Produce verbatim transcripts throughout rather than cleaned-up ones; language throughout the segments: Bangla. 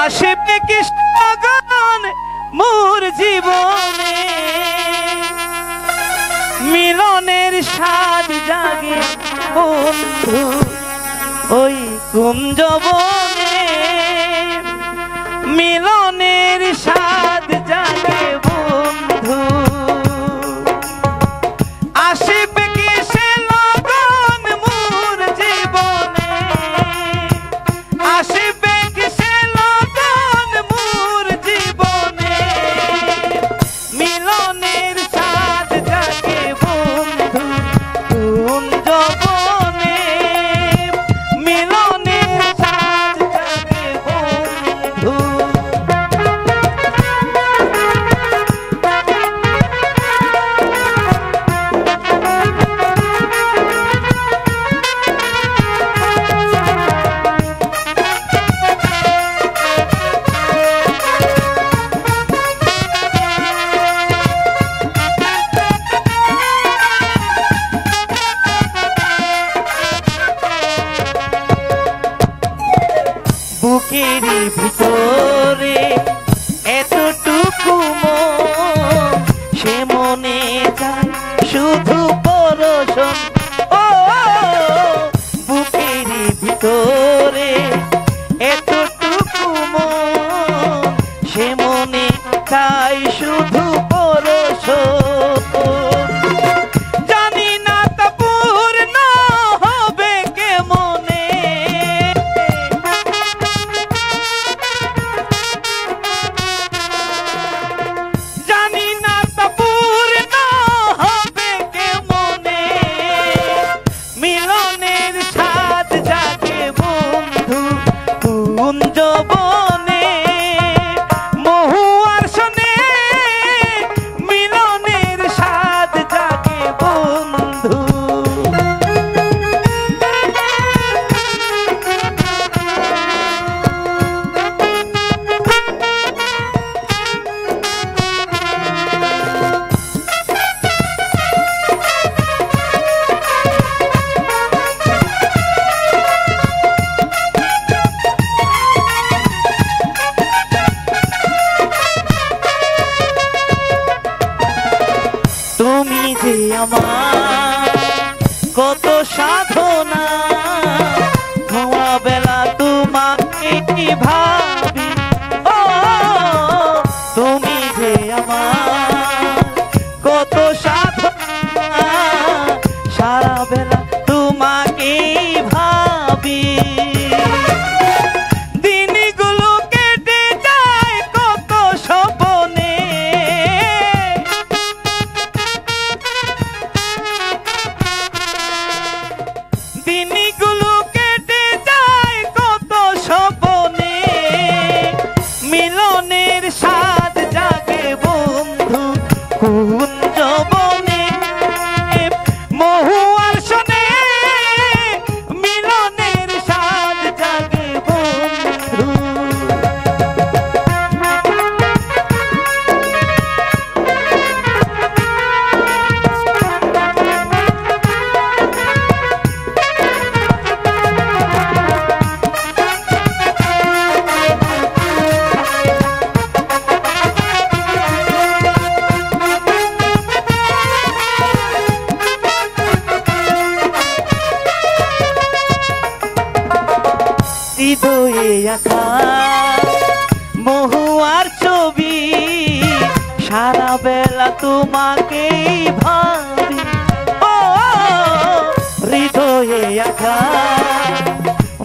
আসবে কৃষ্ণ গান মোর জীবনে, মিলনের স্বাদ জাগে বন্ধু ওই কুঞ্জবনে, মিলনের স্বাদ জাগে বন্ধু।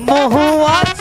মহুয়ার